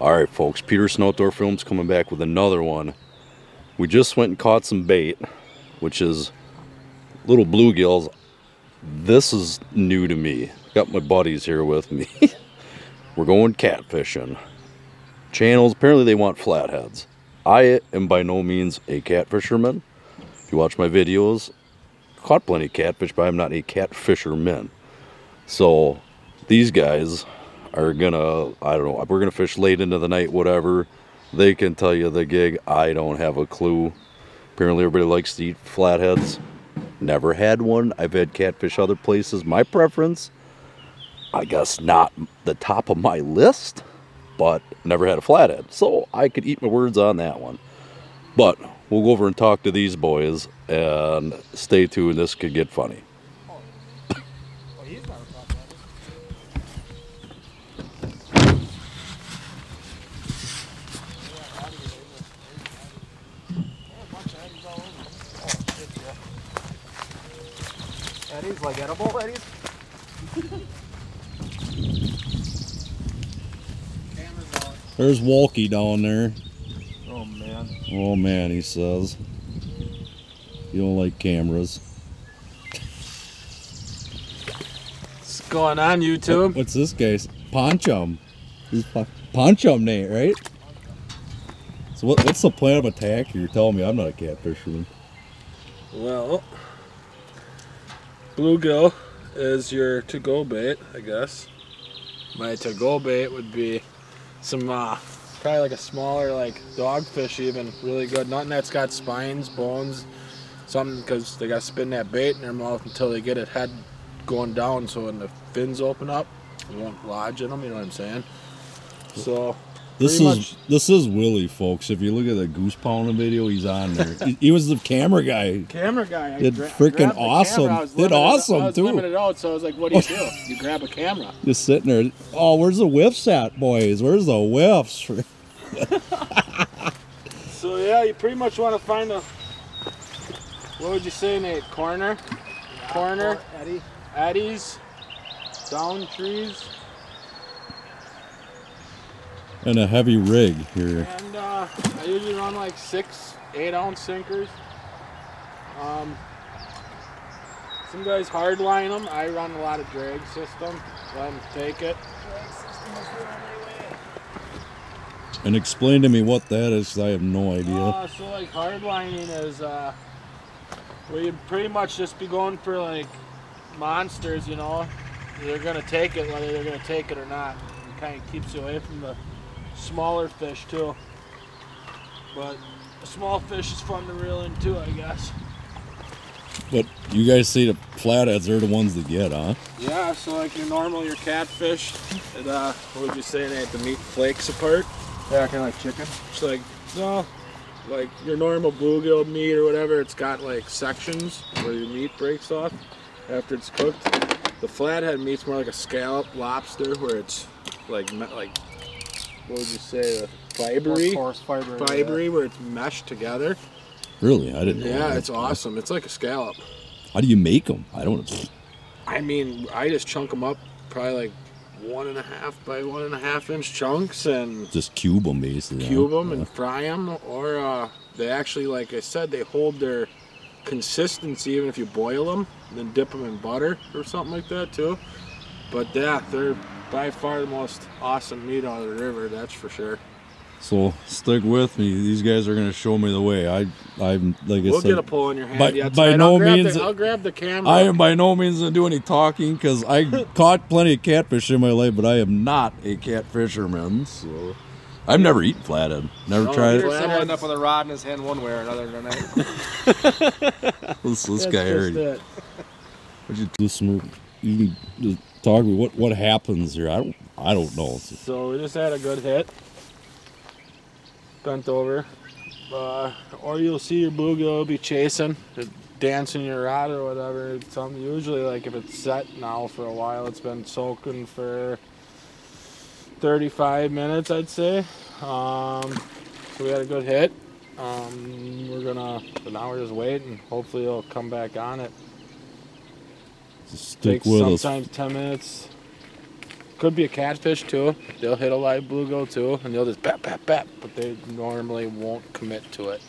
All right, folks, Peterson Outdoor Films coming back with another one. We just went and caught some bait, which is little bluegills. This is new to me. Got my buddies here with me. We're going catfishing. Channels, apparently they want flatheads. I am by no means a catfisherman. If you watch my videos, caught plenty of catfish, but I'm not a catfisherman. So these guys are gonna, I don't know, we're gonna fish late into the night, whatever. They can tell you the gig. I don't have a clue. Apparently everybody likes to eat flatheads. Never had one. I've had catfish other places. My preference, I guess not the top of my list, but never had a flathead. So I could eat my words on that one. But we'll go over and talk to these boys and stay tuned. This could get funny. That is like edible, that is. There's Walkie down there. Oh man. Oh man, he says. You don't like cameras. What's going on, YouTube? What's this guy's? Ponchum. He's Ponchum Nate, right? So what's the plan of attack here? You're telling me I'm not a catfisherman. Well, bluegill is your to-go bait, I guess. My to-go bait would be some, probably like a smaller, like dogfish even, really good. Nothing that's got spines, bones, something, because they got to spin that bait in their mouth until they get it head going down, so when the fins open up, it won't lodge in them, you know what I'm saying? So This is Willie, folks. If you look at the goose pounding video, he's on there. He was the camera guy. Camera guy. Did freaking awesome. Did awesome, too. I was limited out, so I was like, what do you do? You grab a camera. Just sitting there. Oh, where's the whiffs at, boys? Where's the whiffs? So, yeah, you pretty much want to find a, what would you say, Nate? Corner? Yeah, corner? Eddie. Eddies. Down trees. And a heavy rig here. And I usually run like 6 8-ounce sinkers. Some guys hard line them. I run a lot of drag system. Let them take it. And explain to me what that is, because I have no idea. So like hard lining is where you pretty much just be going for like monsters, you know. They're gonna take it whether they're gonna take it or not. It kind of keeps you away from the smaller fish too, but a small fish is fun to reel in too, I guess. But you guys see the flatheads are the ones that get, huh? Yeah, so like your catfish, it, what would you say, Nate, the meat flakes apart? Yeah, kind of like chicken. It's like, no, like your normal bluegill meat or whatever, it's got like sections where your meat breaks off after it's cooked. The flathead meat's more like a scallop, lobster, where it's like what would you say, the fibery, where it's meshed together. Really? I didn't know. Yeah, it's awesome. It's like a scallop. How do you make them? I don't know. I mean, I just chunk them up, probably like 1.5 by 1.5 inch chunks, and just cube them basically. Cube them and fry them, or they actually, like I said, they hold their consistency even if you boil them, then dip them in butter or something like that too. But yeah, they're by far the most awesome meat on the river, that's for sure. So stick with me; these guys are gonna show me the way. I'm like I said, we'll get a pole in your hand. I'll grab the camera. I am by no means gonna do any talking, because I caught plenty of catfish in my life, but I am not a catfisherman. So I've never eaten flathead. Never tried it. Someone end up with a rod in his hand one way or another tonight. this guy here. Would you do some? You can talk me what happens here. I don't know. So we just had a good hit, bent over, or you'll see your bluegill be chasing, dancing your rod or whatever. Something usually, like if it's set now for a while, it's been soaking for 35 minutes, I'd say. So we had a good hit. Now we're just waiting. Hopefully it'll come back on it. Stick with us. Sometimes 10 minutes, Could be a catfish too. They'll hit a live bluegill too, and they'll just bap, bap, bap, but they normally won't commit to it.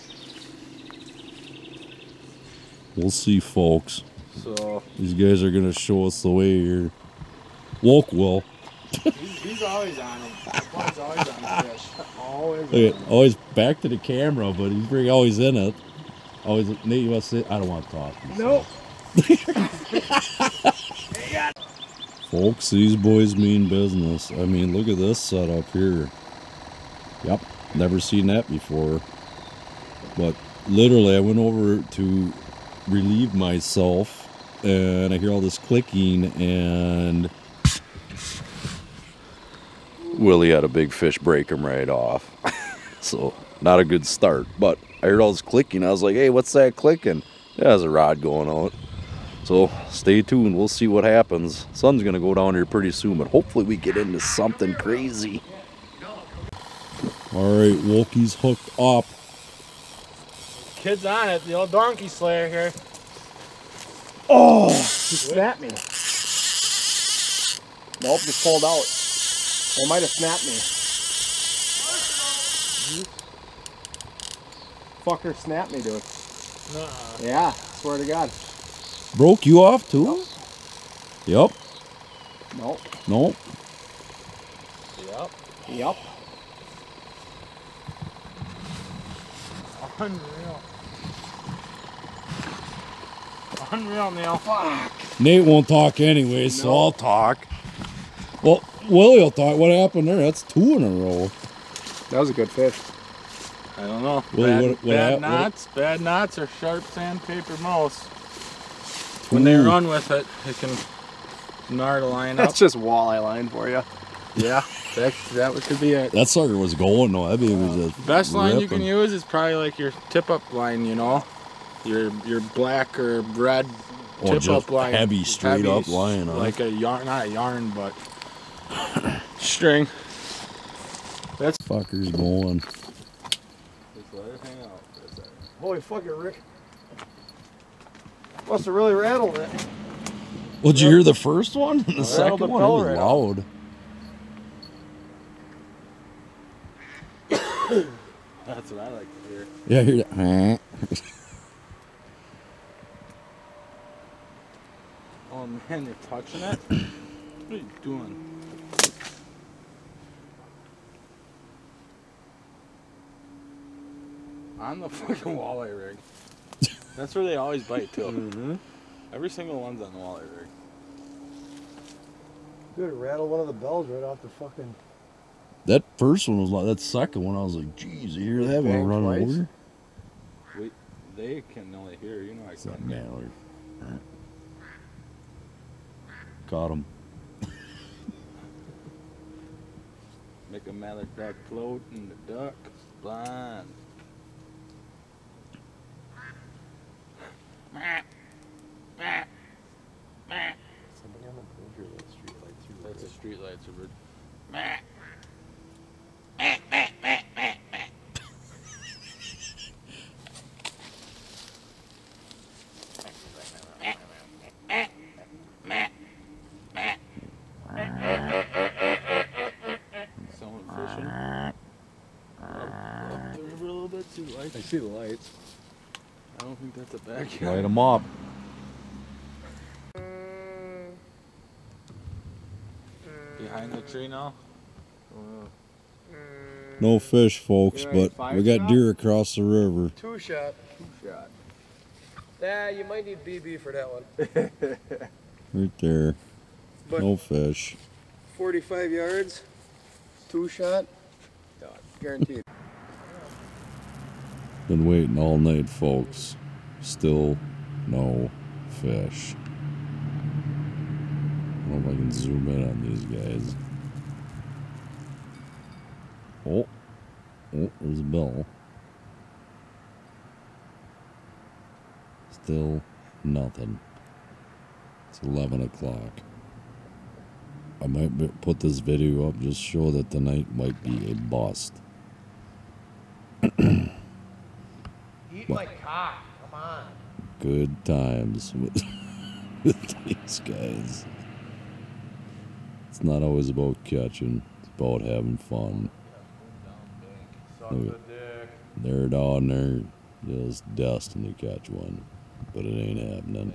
We'll see, folks. So these guys are gonna show us the way here. Woke will. He's always on him. He's always on fish. Always back to the camera, but he's pretty always in it. Always, Nate, you want to sit? I don't want to talk. Nope. Folks, these boys mean business. I mean, look at this setup here. Yep, never seen that before. But literally, I went over to relieve myself, and I hear all this clicking, and Willie had a big fish break him right off. So, not a good start. But I heard all this clicking. I was like, hey, what's that clicking? Yeah, there's a rod going out. So stay tuned, we'll see what happens. Sun's gonna go down here pretty soon, but hopefully we get into something crazy. All right, Wolkie's hooked up. Kid's on it, the old donkey slayer here. Oh, he snapped me. Nope, just pulled out. It might have snapped me. Fucker snapped me, dude. Uh-uh. Yeah, swear to God. Broke you off too? Yep. Nope. Nope. Yep. Yep. Unreal. Unreal, Neil. Fuck. Nate won't talk anyway, so no. I'll talk. Well, Willie'll talk. What happened there? That's two in a row. That was a good fish. I don't know. Willie, bad knots or sharp sandpaper mouse. When they run with it, it can gnar the line up. That's just walleye line for you. Yeah, that could be it. That sucker was going though. That was a best line you can use is probably like your tip-up line, you know, your black or red tip-up line, heavy straight-up line, huh? Like a yarn, not a yarn, but string. That's fucker's going. Just let it hang out for a second. Holy fuck it, Rick. Must have really rattled it. Well, did you hear the first one? The second one was loud. That's what I like to hear. Yeah, I hear that. Oh man, you're touching it? What are you doing? On the fucking walleye rig. That's where they always bite too. Mm-hmm. Every single one's on the walleye rig. Dude, rattle one of the bells right off the fucking. That first one was like that second one. I was like, "Geez, you hear that one running over?" Wait, they can only hear. You know, I can't. Mallard. Right. Caught him. Make a mallard duck float, and the duck blind. Somebody on the bridge or that street light through the bridge? That's a street light through the someone fishing. Up the river a little bit, see the lights? I see the lights. I don't think that's a backyard. Light them up. Behind the tree now? No fish, folks, but we got deer across the river. Two shot. Two shot. Nah, you might need BB for that one. Right there. But no fish. 45 yards, two shot, guaranteed. Been waiting all night, folks. Still no fish. I don't know if I can zoom in on these guys. Oh, there's a bell. Still nothing. It's 11 o'clock. I might put this video up just show that tonight might be a bust. Eat my cock, come on. Good times with these guys. It's not always about catching, it's about having fun. They're down there just destined to catch one, but it ain't happening.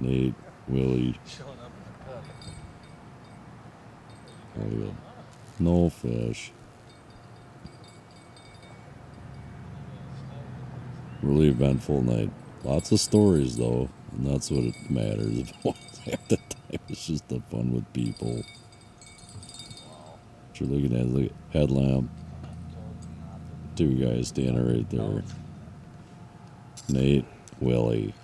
Nate, Willie. No fish. Really eventful night. Lots of stories though, and that's what it matters about at the time. It's just the fun with people. What you're looking at is the headlamp. Two guys standing right there. Nate, Willie.